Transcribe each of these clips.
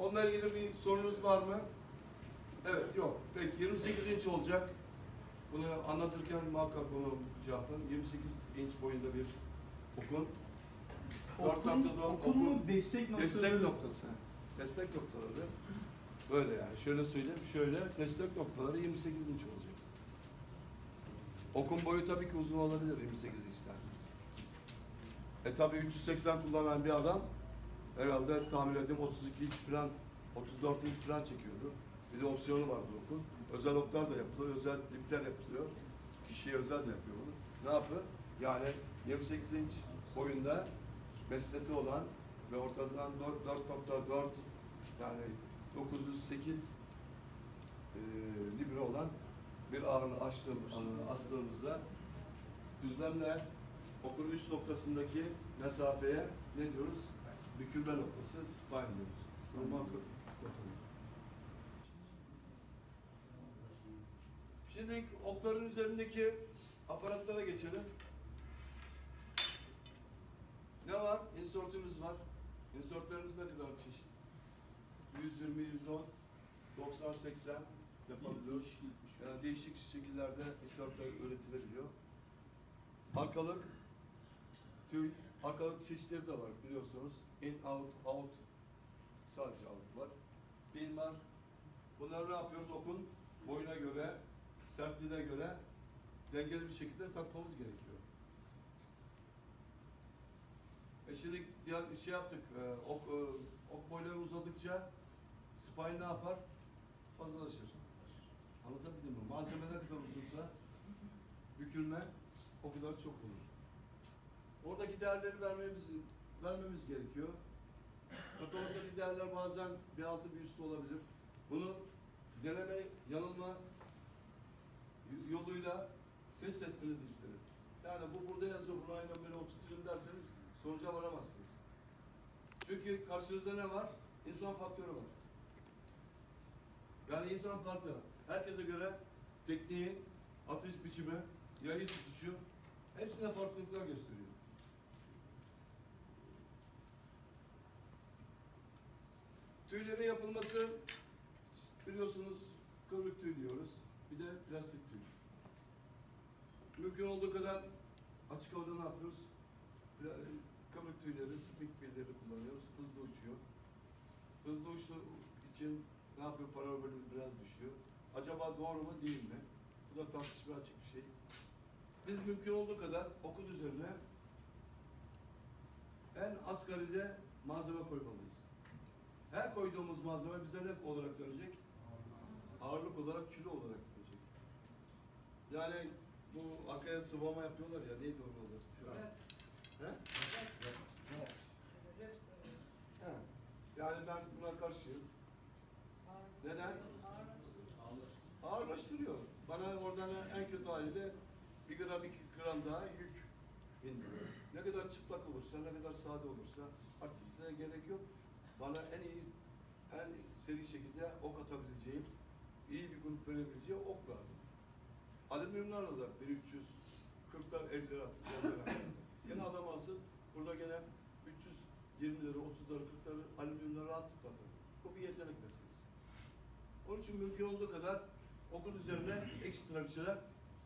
Onunla ilgili bir sorunuz var mı? Evet, yok. Peki 28 inç olacak. Bunu anlatırken muhakkak bunu cevaplayın. 28 inç boyunda bir okun. Okunun destek noktası. Destek noktası. Destek noktaları böyle yani. Şöyle söyleyeyim, şöyle destek noktaları 28 inç olacak. Okun boyu tabii ki uzun olabilir 28 inçten. Tabii 380 kullanan bir adam herhalde tahmin edeyim 32 inç falan, 34 inç falan çekiyordu. Bir de opsiyonu vardı okun. Özel oklar da yapılıyor, özel lipler yapılıyor. Kişiye özel de yapıyor bunu. Ne yapıyor? Yani 28 inç boyunda mesleti olan ve ortadan 4.4 yani 908 libre olan bir ağırlığı astığımızda düzlemle okunun üst noktasındaki mesafeye ne diyoruz? Bükülme noktası, spine diyoruz. Normal kotonun. Şimdi okların üzerindeki aparatlara geçelim. Ne var? Insertümüz var. Insertlerimiz ne kadar çeşit? 120, 110, 90, 80 yapabiliyoruz. Yani değişik şekillerde insertler üretilebiliyor. Arkalık, tüy, arkalık çeşitleri de var biliyorsunuz. In, out, out, sadece out var. Pin var. Bunları ne yapıyoruz? Okun boyuna göre, sertliğine göre dengeli bir şekilde takmamız gerekiyor. Şimdi diğer şey yaptık, ok boyları uzadıkça spine ne yapar? Fazlalaşır. Anlatabildim mi? Malzeme ne kadar uzunsa bükülme o kadar çok olur. Oradaki değerleri vermemiz gerekiyor. Katalogdaki değerler bazen bir altı bir üstü olabilir. Bunu deneme, yanılma yoluyla test etmenizi isterim. Yani bu burada yazıyor, bunu aynen böyle oturtayım derseniz sonuca varamazsınız. Çünkü karşınızda ne var? İnsan faktörü var. Yani insan farklı. Herkese göre tekniği, atış biçimi, yayı tutuşu hepsine farklılıklar gösteriyor. Tüylerin yapılması biliyorsunuz kıvrık tüy diyoruz. Bir de plastik tüy. Mümkün olduğu kadar açık havada ne yapıyoruz? Kıvrık tüyleri, spik pilleri kullanıyoruz. Hızlı uçuyor. Hızlı uçtuğu için ne yapıyor? Parabol biraz düşüyor. Acaba doğru mu değil mi? Bu da tartışmaya açık bir şey. Biz mümkün olduğu kadar okun üzerine en asgaride malzeme koymalıyız. Her koyduğumuz malzeme bize ne olarak dönecek? Ağırlık olarak, kilo olarak dönecek. Yani bu arkaya sıvama yapıyorlar ya, neydi onun adı? Şuraya. Evet. He? Yani ben buna karşıyım. Neden? Ağırlaştırıyor. Bana oradan en kötü haliyle 1 gram 2 gram daha yük indiriyor. Ne kadar çıplak olursa, ne kadar sade olursa artistliğe gerek yok. Bana en iyi, en seri şekilde ok atabileceğim, iyi bir grup verebileceği ok lazım. Alüminyumlarla da 1340'lar 50 lira atacağız. Gene adam alsın, burada gene 320 lira, 30 lira, 40 lira alüminyumları rahatlıkla atın. Bu bir yetenek meselesi. Onun için mümkün olduğu kadar okun üzerine ekstra bir şeyler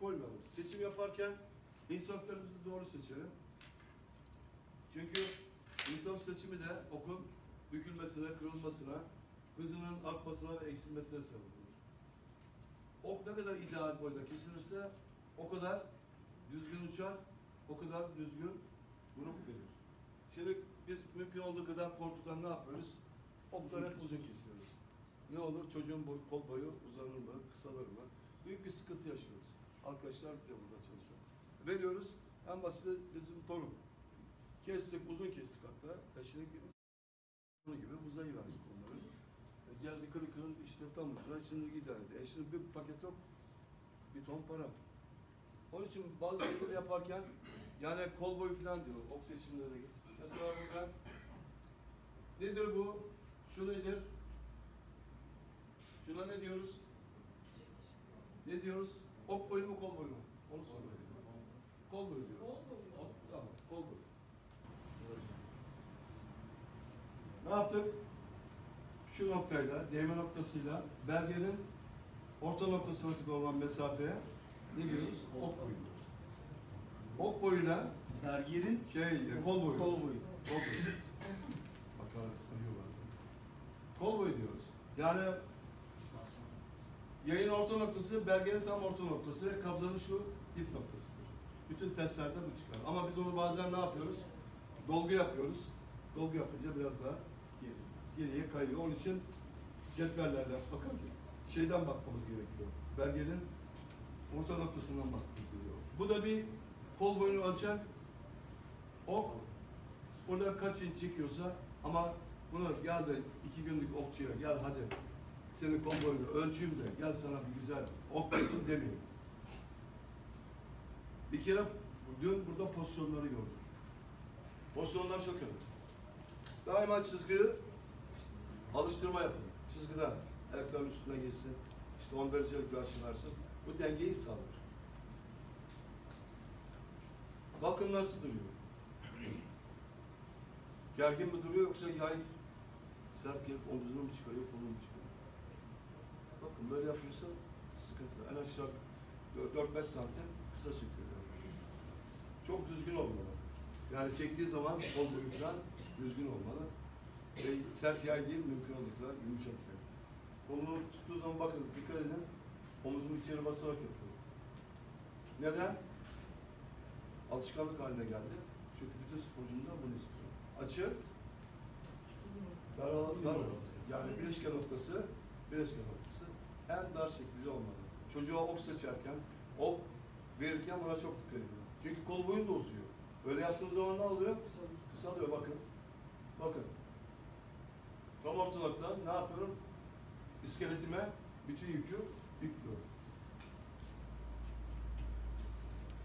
koymayalım. Seçim yaparken insertlerimizi doğru seçelim. Çünkü insert seçimi de okun bükülmesine, kırılmasına, hızının artmasına ve eksilmesine sebep olur. Ok ne kadar ideal boyda kesilirse o kadar düzgün uçar, o kadar düzgün grup verir. Şimdi biz mümkün olduğu kadar korktuktan ne yapıyoruz? Okları hep uzun kesiyoruz. Ne olur? Çocuğun boyu, kol boyu uzanır mı, kısalır mı? Büyük bir sıkıntı yaşıyoruz. Arkadaşlar bile burada çalışıyor. Veriyoruz. En basit bizim torun. Kestik, uzun kestik hatta. Bunun gibi uzayı verdik onları. Geldi kırıkın işte tam uzay, şimdi giderdi. Şimdi bir paket ok, bir ton para. Onun için bazı şeyleri yaparken, yani kol boyu falan diyor, ok seçimlerine geç. Mesela buradan, nedir bu? Şu nedir? Şuna ne diyoruz? Ne diyoruz? Ok boyu mu, kol boyu mu? Onu soruyor. Kol boyu diyoruz. Kol boyu. Tamam, kol boyu. Ne yaptık? şu noktayla, değme noktasıyla belgenin orta noktası arasında olan mesafeye ne diyoruz? Ok boyu. Ok boyuyla belgenin kol boyu. Kol boyu. Kol boyu diyoruz. Yani yayın orta noktası, belgenin tam orta noktası ve kabzanın şu dip noktasıdır. Bütün testlerde bu çıkar. Ama biz onu bazen ne yapıyoruz? Dolgu yapıyoruz. Dolgu yapınca biraz daha geriye kayıyor. Onun için cetvellerle bakabilir. Şeyden bakmamız gerekiyor. Belgenin orta noktasından bakmamız gerekiyor. Bu da bir kol boyunu ölçen ok. Burada kaç inç çekiyorsa ama bunu gel de 2 günlük okçuya gel hadi senin kol boyunu ölçeyim de gel sana bir güzel ok tutayım demiyor. Bir kere dün burada pozisyonları gördük. Pozisyonlar çok önemli. Daima çizgiyi alıştırma yapın. Çizgiden ayakların üstüne geçsin. İşte 10 derecelik bir açı versin. Bu dengeyi sağlar. Bakın nasıl duruyor. Gergin mi duruyor yoksa yay serp gelip omuzunu mu çıkarıyor, kolunu mu çıkarıyor? Bakın böyle yapıyorsa sıkıntı. En aşağı 4-5 santim kısa çıkıyor. Çok düzgün olmalı. Yani çektiği zaman kol boyu falan düzgün olmalı. Sert yay değil, mümkün olduklar yumuşak yay. Kolunu tuttuğu zaman bakın, dikkat edin, omuzunu içeri basarak yapıyor. Neden? Alışkanlık haline geldi. Çünkü bütün sporcundan bunu istiyor. Açı, dar, yani bileşken noktası en dar şekilde olmalı. Çocuğa ok seçerken, ok verirken buna çok dikkat edin. Çünkü kol boyun da uzuyor. Böyle yaptığınız zaman ne oluyor? Kısalıyor, bakın. Bakın. Tam ortalıkta ne yapıyorum? İskeletime bütün yükü yüklüyorum.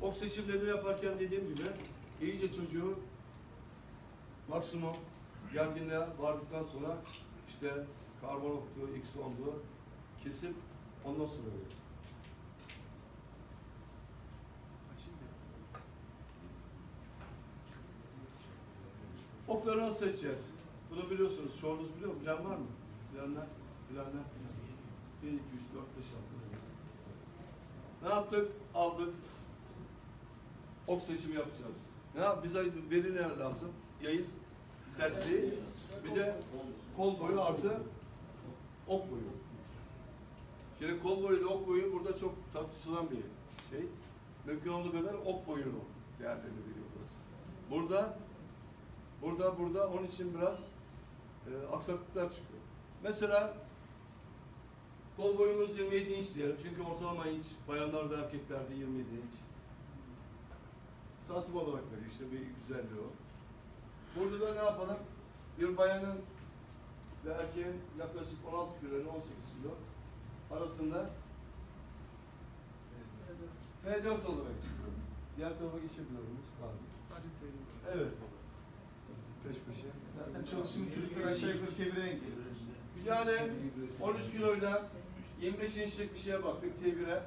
Ok seçimlerini yaparken dediğim gibi iyice çocuğu maksimum gerginliğe vardıktan sonra işte karbon oktu, x10'du kesip ondan sonra veriyor. Okları nasıl seçeceğiz? Bunu biliyorsunuz. Çoğunuz biliyor mu? Bilen var mı? Bilenler. 1, 2, 3, 4, 5, 6. Ne yaptık? Aldık. Ok seçimi yapacağız. Bize veri ne lazım? Yayın sertliği, bir de kol boyu artı ok boyu. Şimdi kol boyu ile ok boyu burada çok tartışılan bir şey. Mümkün olduğu kadar ok boyunu değerlerini veriyor burası. Burada onun için biraz aksaklıklar çıkıyor. Mesela kol boyumuz 27 inç diyelim. Çünkü ortalama inç bayanlarda, erkeklerde 27 inç. Santim olarak veriyor. İşte bir güzelliği o. Burada da ne yapalım? Bir bayanın ve erkeğin yaklaşık 16 kilo ile 18 kilo arasında T4 olarak çıkıyor. Diğer tarafa geçebiliyor muyuz? Sadece T4. Evet. Peş peşe. Yani çok şimdi çocuklar aşağı yukarı T1'e geliyor. Yani 13 kiloyla 25 inçlik bir şeye baktık T1'e.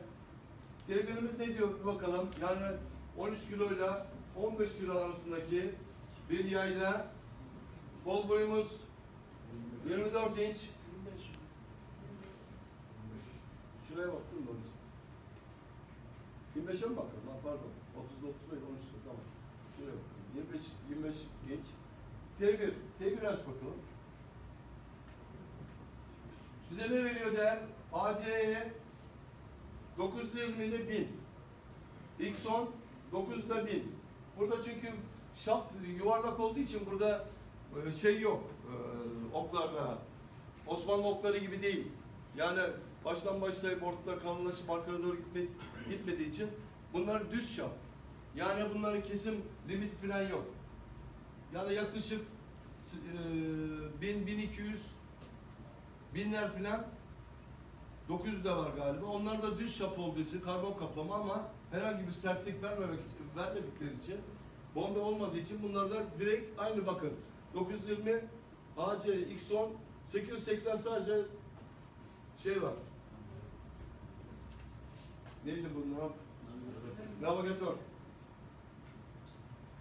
T1'imiz ne diyor bir bakalım. Yani 13 kiloyla 15 kilo arasındaki bir yayda kol boyumuz 24 inç. Şuraya baktın mı? 25'e mi bakalım? Pardon. 30'da 35, 13'da tamam. Şuraya bakalım. 25 inç. T1 aç bakalım. Bize ne veriyor değer? AC'ye 920 ile 1000. X10 9'da 1000. Burada çünkü şaft yuvarlak olduğu için burada şey yok. Oklarda. Osmanlı okları gibi değil. Yani baştan başlayıp ortada kalınlaşıp arkaya doğru gitmediği için bunlar düz şaft. Yani bunların kesim limit falan yok. Yani yaklaşık 1000, 1200, 1000'ler falan 900 de var galiba. Onlar da düz şap olduğu için karbon kaplama ama herhangi bir sertlik vermedikleri için bombe olmadığı için bunlar da direkt aynı bakın. 920 AC X10 880 sadece şey var. Neydi bunlar? Navigatör.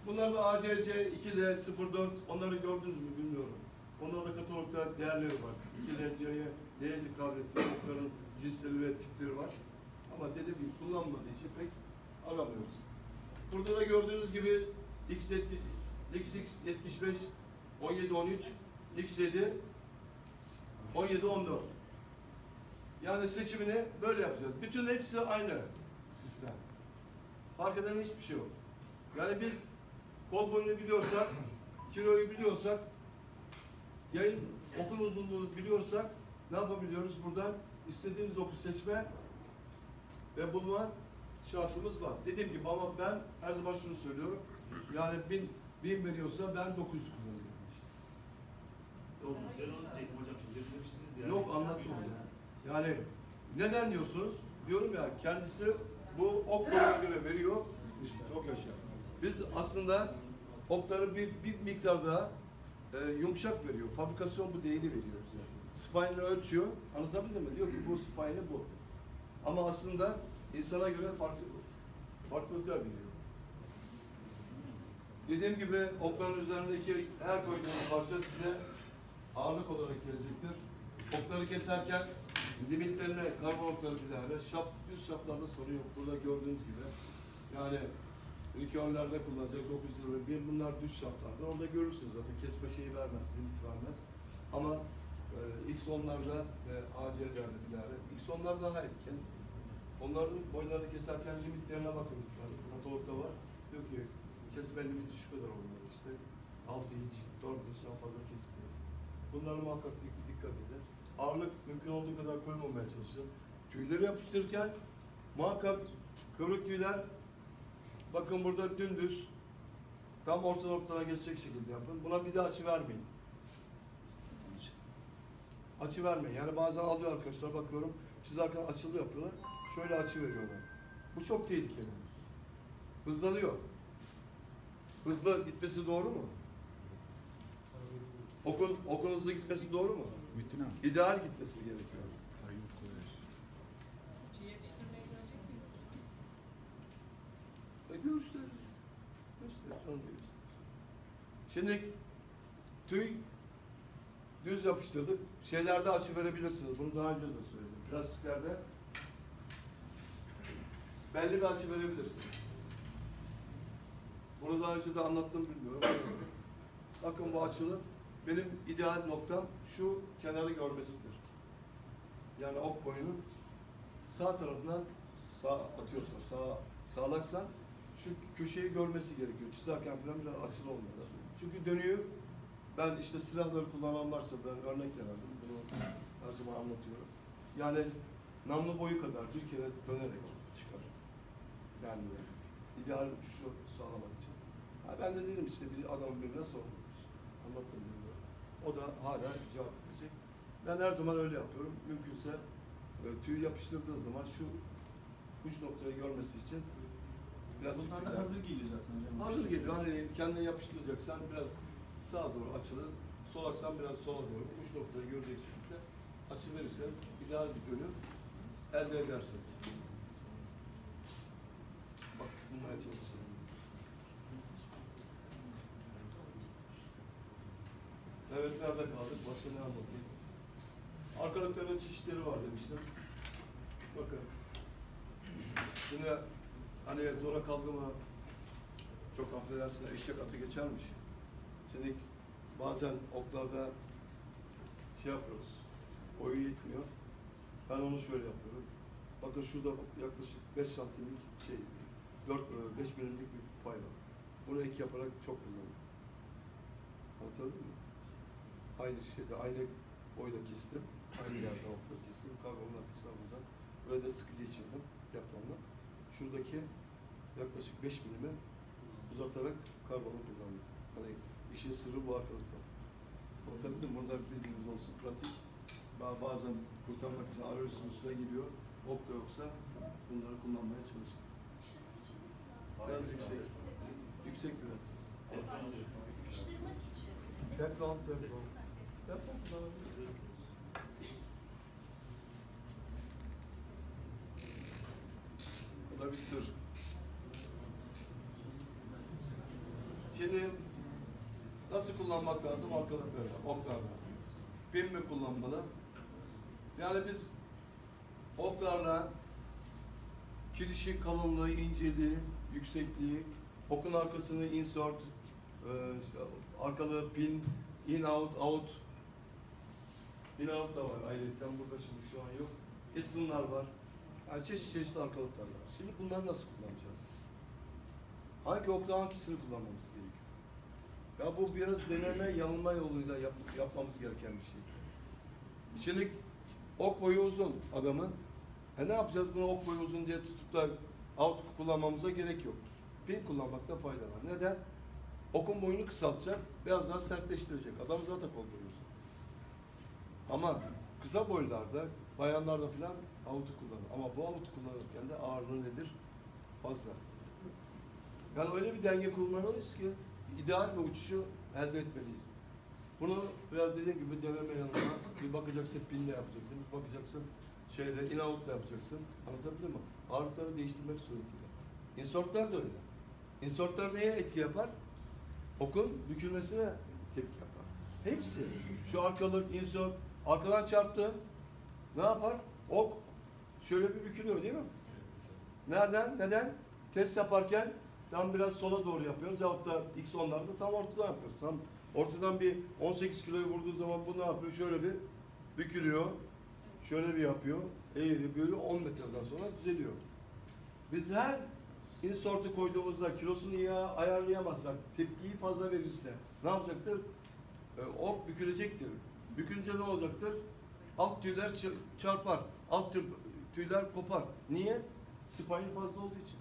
Bunlar da ACC 2D 04 onları gördünüz mü bilmiyorum. Onlar da katalogda nokta değerleri var. İki neticeye neye dikkat ettiği noktanın cinsleri ve tipleri var. Ama dediğim gibi kullanmadığı için pek alamıyoruz. Burada da gördüğünüz gibi x75 17-13, x7 17-14. Yani seçimini böyle yapacağız. Bütün hepsi aynı sistem. Fark eden hiçbir şey yok. Yani biz kol boyunu biliyorsak, kiloyu biliyorsak, yayın okun uzunluğunu biliyorsak ne yapabiliyoruz? Buradan istediğimiz oku seçme ve bulma şansımız var. Dediğim gibi ama ben her zaman şunu söylüyorum. Yani 1000 veriyorsa ben 900 kullanıyorum. Yok, sen onu çektim hocam. Şimdi demiştiniz ya. Yok, anlatma. Yani neden diyorsunuz? Diyorum ya, kendisi bu ok boyuna göre veriyor. Çok yaşa. Biz aslında okları bir miktar daha yumuşak veriyor. Fabrikasyon bu değeri veriyor bize. Spine'ı ölçüyor. Anlatabildim mi? Diyor ki bu spine'ı bu. Ama aslında insana göre farklılıklar biliyor. Dediğim gibi okların üzerindeki her koyduğunuz parça size ağırlık olarak gelecektir. Okları keserken limitlerine, karbon okları bile düz şaplarda sorun yok. Burada gördüğünüz gibi yani rikörlerde kullanacak 921 bunlar düz şaplarda. Orada görürsünüz zaten kesme şeyi vermez, limit vermez. Ama X10'larda ve AC'lerde bile X10'lar daha etken. Onların boylarını keserken limitlerine bakın. Yani katalogda var. Diyor ki kesme limiti şu kadar olmalı işte. 6 inç, 4 inçten fazla kesmiyor. Bunlar muhakkak dikkat edin. Ağırlık mümkün olduğu kadar koymamaya çalışın. Tüyleri yapıştırırken muhakkak kıvrık tüyler, bakın burada dümdüz tam orta noktadan geçecek şekilde yapın. Buna bir de açı vermeyin. Açı vermeyin. Yani bazen alıyor arkadaşlar, bakıyorum çizerken açılı yapıyorlar. Şöyle açı veriyorlar. Bu çok tehlikeli. Hızlanıyor. Hızlı gitmesi doğru mu? Okun hızlı gitmesi doğru mu? İdeal gitmesi gerekiyor. Gösteririz. Şimdi tüy düz yapıştırdık. Şeylerde açı verebilirsiniz. Bunu daha önce de söyledim. Plastiklerde belli bir açı verebilirsiniz. Bunu daha önce de anlattım, bilmiyorum. Bakın bu açılı. Benim ideal noktam şu kenarı görmesidir. Yani ok boyunun sağ tarafından sağ atıyorsa, sağlaksa şu köşeyi görmesi gerekiyor. Çizerken falan biraz açılı olmalı. Çünkü dönüyor. Ben işte silahları kullanan varsa ben örnek verdim. Bunu her zaman anlatıyorum. Yani namlu boyu kadar bir kere dönerek çıkar. Yani ideal uçuşu sağlamak için. Ha, ben de dedim işte bir adam birine sordum. Anlattım bunu. O da hala cevap verecek. Ben her zaman öyle yapıyorum. Mümkünse tüyü yapıştırdığı zaman şu uç noktayı görmesi için biraz hazır geliyor zaten hocam. Hazır geliyor. Hani kendini yapıştıracaksan biraz sağa doğru açılı, solaksan biraz sola doğru uç noktayı görecek şekilde açı verirseniz ideal bir dönüm elde edersiniz. Bak bunlara çalışacağım. Evet, nerede kaldık? Başka ne anlatayım? Arkalıkların çeşitleri var demiştim. Bakın. Şimdi hani zora kaldı mı çok affedersin eşek atı geçermiş. Şimdi bazen oklarda şey yapıyoruz. Boyu yetmiyor. Ben onu şöyle yapıyorum. Bakın şurada yaklaşık 5 santimlik şey, 4-5 milimlik bir pay var. Bunu ek yaparak çok kullanıyorum. Anlatabildim mi? Aynı şeyde, aynı boyda kestim, aynı yerden okları kestim, karbonun arkasına buradan. Buraya da sıkı geçirdim, depremle. Şuradaki yaklaşık 5 milime uzatarak karbonu kullandım. Hani işin sırrı bu arkalıkta. Anlatabildim mi? Burada bildiğiniz olsun, pratik. Bazen kurtarmak için arayüzün üstüne geliyor, ok da yoksa bunları kullanmaya çalışın. Biraz yüksek, biraz. Sıkıştırmak için. Deprem kullanılsın. Bu da bir sır. Şimdi nasıl kullanmak lazım arkalıkları, oklarla? bin mi kullanmalı? Yani biz oklarla kirişi, kalınlığı, inceliği, yüksekliği, okun arkasını insert, arkalı pin, in out, out. In out da var ayrıca, burada şimdi şu an yok. Isınlar var. Yani çeşitli arkalıklar var. Şimdi bunları nasıl kullanacağız? Hangi okta hangisini kullanmamız gerekiyor? Ya bu biraz deneme yanılma yoluyla yapmamız gereken bir şey. Şimdi ok boyu uzun adamın. Ne yapacağız? Bunu ok boyu uzun diye tutup da out kullanmamıza gerek yok. Pin kullanmakta fayda var. Neden? Okun boyunu kısaltacak, biraz daha sertleştirecek. Adam zaten kol boyu uzun. Ama kısa boylarda, bayanlarda falan out'u kullanır. Ama bu out'u kullanırken de ağırlığı nedir? Fazla. Yani öyle bir denge kurmalıyız ki ideal bir uçuşu elde etmeliyiz. Bunu biraz dediğim gibi deneme yanına, bir bakacaksın pinle yapacaksın, bir bakacaksın şeyle in-out'la yapacaksın. Anlatabiliyor muyum? Ağırlıkları değiştirmek suretiyle. Insertler de öyle. Insertler neye etki yapar? Okun bükülmesine tepki yapar. Hepsi. Şu arkalık, insert, arkadan çarptı. Ne yapar? Ok şöyle bir bükülüyor değil mi? Nereden? Neden? Test yaparken tam biraz sola doğru yapıyoruz. Yahut da x10'larda tam ortadan yapıyoruz. Tam ortadan bir 18 kiloyu vurduğu zaman bu ne yapıyor? Şöyle bir bükülüyor. Şöyle bir yapıyor. Eğri böyle 10 metreden sonra düzeliyor. Biz her insert'ü koyduğumuzda kilosunu iyi ayarlayamazsak, tepkiyi fazla verirse ne yapacaktır? Ok bükülecektir. Bükünce ne olacaktır? Alt tüyler çarpar. Alt tüyler kopar. Niye? Spine fazla olduğu için.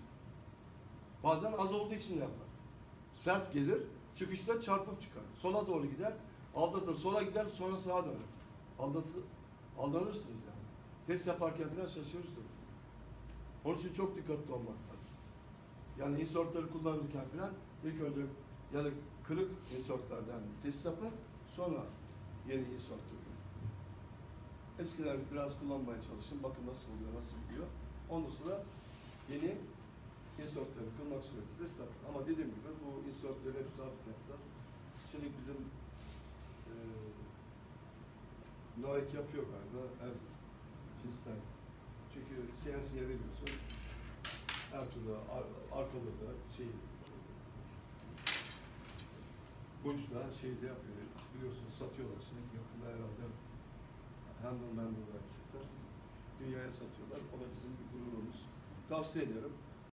Bazen az olduğu için yapar. Sert gelir. Çıkışta çarpıp çıkar. Sola doğru gider. Aldatır. Sola gider. Sonra sağa döner. Aldanırsınız yani. Test yaparken biraz şaşırırsınız. Onun için çok dikkatli olmak lazım. Yani insertleri kullanırken falan ilk önce yani kırık insertlerden test yapın. Sonra yeni insert dökün. Eskiler biraz kullanmaya çalışın. Bakın nasıl oluyor, nasıl gidiyor. Ondan sonra yeni insertleri kılmak suretiyle tabii. Ama dediğim gibi bu insertleri hep sabit yaptılar. Şimdi bizim Nike yapıyor galiba her cinsten. Çünkü CNC'ye veriyorsun. Her türlü arkalı da şey uçla şeyde yapıyor. Biliyorsunuz satıyorlar şimdi. Yakında herhalde handle olarak çıktılar. Dünyaya satıyorlar. O da bizim bir gururumuz. Tavsiye ederim.